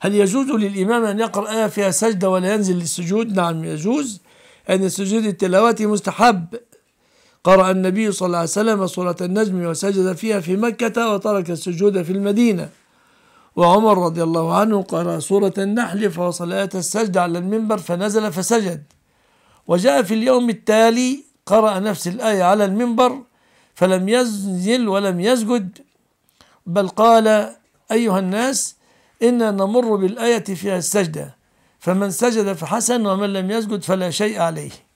هل يجوز للإمام أن يقرأ آية فيها سجدة ولا ينزل للسجود؟ نعم يجوز، أن سجود التلاوة مستحب. قرأ النبي صلى الله عليه وسلم سورة النجم وسجد فيها في مكة وترك السجود في المدينة، وعمر رضي الله عنه قرأ سورة النحل فوصل آية السجدة على المنبر فنزل فسجد، وجاء في اليوم التالي قرأ نفس الآية على المنبر فلم ينزل ولم يسجد، بل قال: أيها الناس إنا نمر بالآية فيها السجدة، فمن سجد فحسن ومن لم يسجد فلا شيء عليه.